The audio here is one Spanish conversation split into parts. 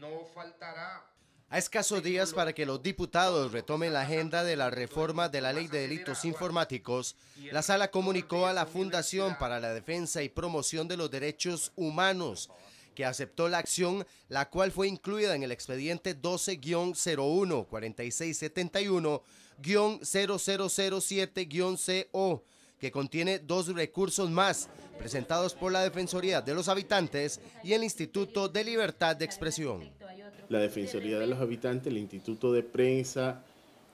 no faltará. A escasos días para que los diputados retomen la agenda de la reforma de la Ley de Delitos Informáticos, la Sala comunicó a la Fundación para la Defensa y Promoción de los Derechos Humanos que aceptó la acción, la cual fue incluida en el expediente 12-014671-0007-CO, que contiene dos recursos más presentados por la Defensoría de los Habitantes y el Instituto de Libertad de Expresión. La Defensoría de los Habitantes, el Instituto de Prensa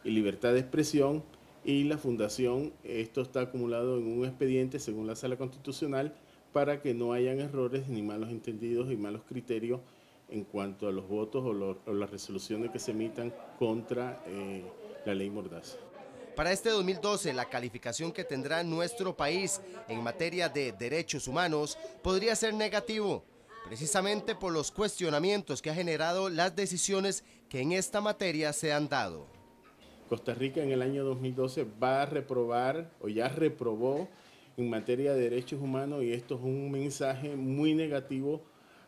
y Libertad de Expresión y la Fundación, esto está acumulado en un expediente según la Sala Constitucional para que no hayan errores ni malos entendidos y malos criterios en cuanto a los votos o las resoluciones que se emitan contra la Ley Mordaza. Para este 2012, la calificación que tendrá nuestro país en materia de derechos humanos podría ser negativo, precisamente por los cuestionamientos que ha generado las decisiones que en esta materia se han dado. Costa Rica en el año 2012 va a reprobar o ya reprobó en materia de derechos humanos y esto es un mensaje muy negativo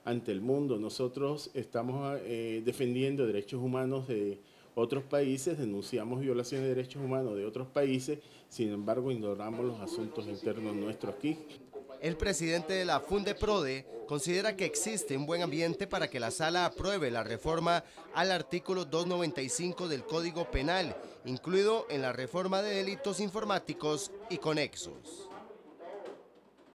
ante el mundo. Nosotros estamos defendiendo derechos humanos de otros países, denunciamos violaciones de derechos humanos de otros países, sin embargo, ignoramos los asuntos internos nuestros aquí. El presidente de la Fundeprode considera que existe un buen ambiente para que la sala apruebe la reforma al artículo 295 del Código Penal, incluido en la reforma de delitos informáticos y conexos.